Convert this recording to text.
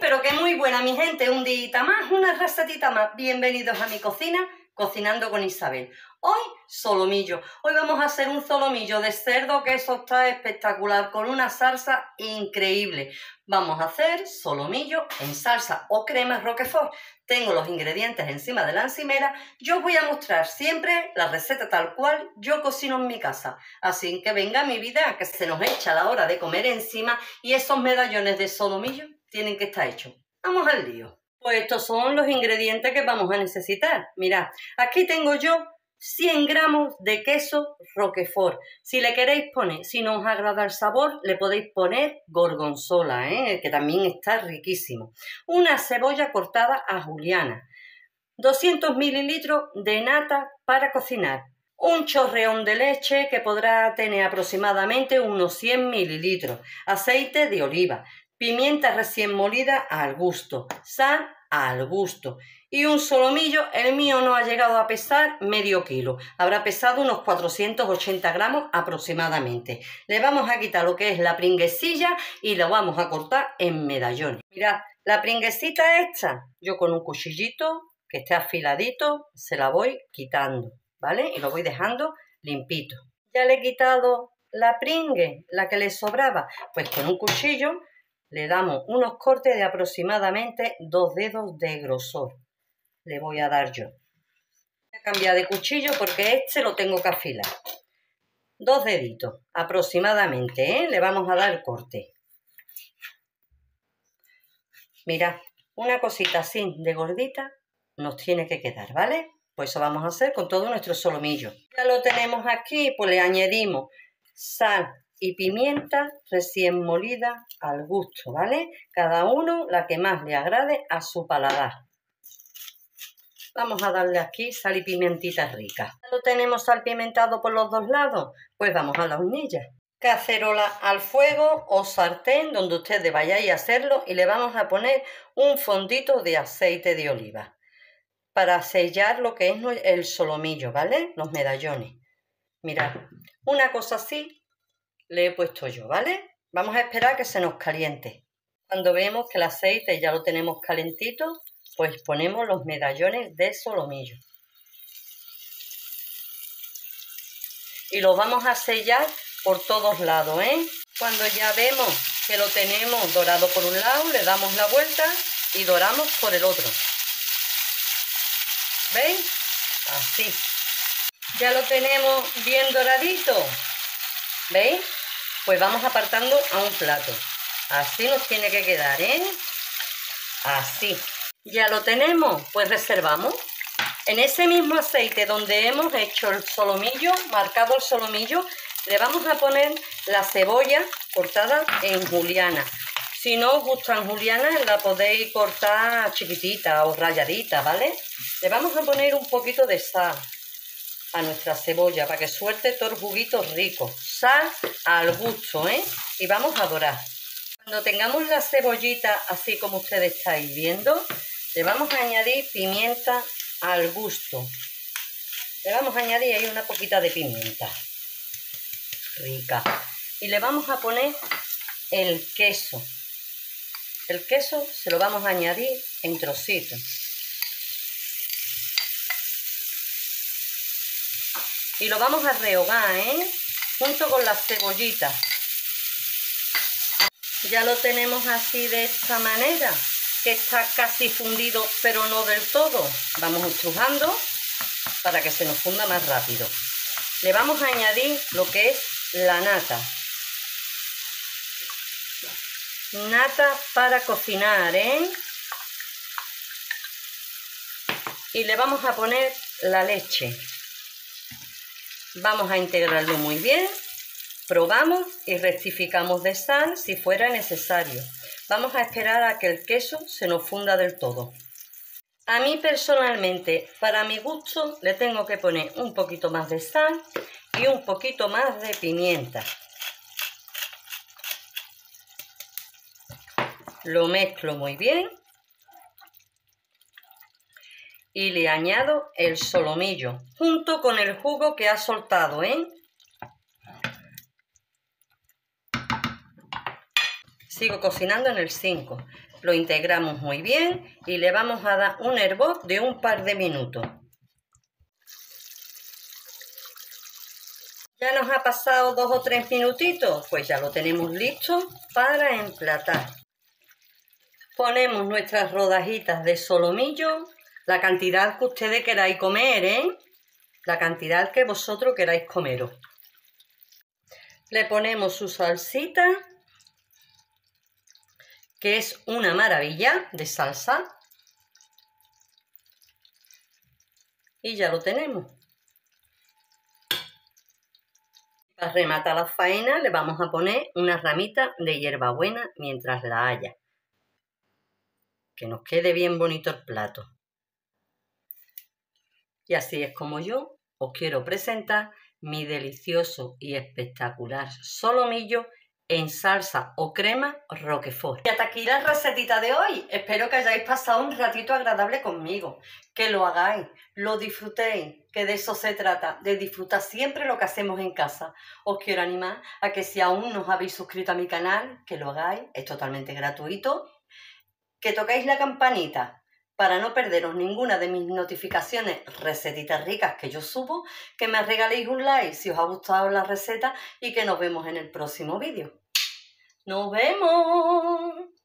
pero que muy buena, mi gente. Un día más, una recetita más. Bienvenidos a mi cocina, Cocinando con Isabel. Hoy, solomillo. Hoy vamos a hacer un solomillo de cerdo, que eso está espectacular, con una salsa increíble. Vamos a hacer solomillo en salsa o crema Roquefort. Tengo los ingredientes encima de la encimera. Yo os voy a mostrar siempre la receta tal cual yo cocino en mi casa. Así que venga, mi vida, que se nos echa la hora de comer encima y esos medallones de solomillo tienen que estar hechos. Vamos al lío. Pues estos son los ingredientes que vamos a necesitar. Mirad, aquí tengo yo 100 gramos de queso Roquefort. Si le queréis poner, si no os agrada el sabor, le podéis poner gorgonzola, que también está riquísimo. Una cebolla cortada a juliana. 200 mililitros de nata para cocinar. Un chorreón de leche que podrá tener aproximadamente unos 100 mililitros. Aceite de oliva. Pimienta recién molida al gusto. Sal al gusto. Y un solomillo, el mío no ha llegado a pesar medio kilo, habrá pesado unos 480 gramos aproximadamente. Le vamos a quitar lo que es la pringuecilla y lo vamos a cortar en medallones. Mirad, la pringuecita esta, yo con un cuchillito que esté afiladito, se la voy quitando, ¿vale? Y lo voy dejando limpito. Ya le he quitado la pringue, la que le sobraba, pues con un cuchillo le damos unos cortes de aproximadamente 2 dedos de grosor. Le voy a dar yo. Voy a cambiar de cuchillo porque este lo tengo que afilar. 2 deditos aproximadamente, le vamos a dar el corte. Mirad, una cosita así de gordita nos tiene que quedar, ¿vale? Pues eso vamos a hacer con todo nuestro solomillo. Ya lo tenemos aquí, pues le añadimos sal y pimienta recién molida al gusto, ¿vale? Cada uno la que más le agrade a su paladar. Vamos a darle aquí sal y pimentita rica. ¿Lo tenemos salpimentado por los dos lados? Pues vamos a la hornilla. Cacerola al fuego o sartén, donde ustedes vayáis a hacerlo, y le vamos a poner un fondito de aceite de oliva para sellar lo que es el solomillo, ¿vale? Los medallones. Mirad, una cosa así le he puesto yo, ¿vale? Vamos a esperar que se nos caliente. Cuando vemos que el aceite ya lo tenemos calentito, pues ponemos los medallones de solomillo. Y los vamos a sellar por todos lados, Cuando ya vemos que lo tenemos dorado por un lado, le damos la vuelta y doramos por el otro. ¿Veis? Así. Ya lo tenemos bien doradito. ¿Veis? Pues vamos apartando a un plato. Así nos tiene que quedar, Así. Ya lo tenemos, pues reservamos. En ese mismo aceite donde hemos hecho el solomillo, marcado el solomillo, le vamos a poner la cebolla cortada en juliana. Si no os gustan julianas, la podéis cortar chiquitita o rayadita, ¿vale? Le vamos a poner un poquito de sal a nuestra cebolla para que suelte todo el juguito rico. Sal al gusto, Y vamos a dorar. Cuando tengamos la cebollita así como ustedes estáis viendo, le vamos a añadir pimienta al gusto. Le vamos a añadir ahí una poquita de pimienta rica. Y le vamos a poner el queso. El queso se lo vamos a añadir en trocitos. Y lo vamos a rehogar, junto con las cebollitas. Ya lo tenemos así de esta manera, que está casi fundido, pero no del todo. Vamos estrujando para que se nos funda más rápido. Le vamos a añadir lo que es la nata. Nata para cocinar, Y le vamos a poner la leche. Vamos a integrarlo muy bien, probamos y rectificamos de sal si fuera necesario. Vamos a esperar a que el queso se nos funda del todo. A mí personalmente, para mi gusto, le tengo que poner un poquito más de sal y un poquito más de pimienta. Lo mezclo muy bien y le añado el solomillo junto con el jugo que ha soltado, Sigo cocinando en el 5. Lo integramos muy bien y le vamos a dar un hervor de un par de minutos. Ya nos ha pasado 2 o 3 minutitos, pues ya lo tenemos listo para emplatar. Ponemos nuestras rodajitas de solomillo, la cantidad que ustedes queráis comer, la cantidad que vosotros queráis comeros. Le ponemos su salsita, que es una maravilla de salsa. Y ya lo tenemos. Para rematar la faena le vamos a poner una ramita de hierbabuena mientras la haya. Que nos quede bien bonito el plato. Y así es como yo os quiero presentar mi delicioso y espectacular solomillo en salsa o crema Roquefort. Y hasta aquí la recetita de hoy. Espero que hayáis pasado un ratito agradable conmigo, que lo hagáis, lo disfrutéis, que de eso se trata, de disfrutar siempre lo que hacemos en casa. Os quiero animar a que si aún no os habéis suscrito a mi canal, que lo hagáis, es totalmente gratuito, que toquéis la campanita para no perderos ninguna de mis notificaciones, recetitas ricas que yo subo, que me regaléis un like si os ha gustado la receta y que nos vemos en el próximo vídeo. ¡Nos vemos!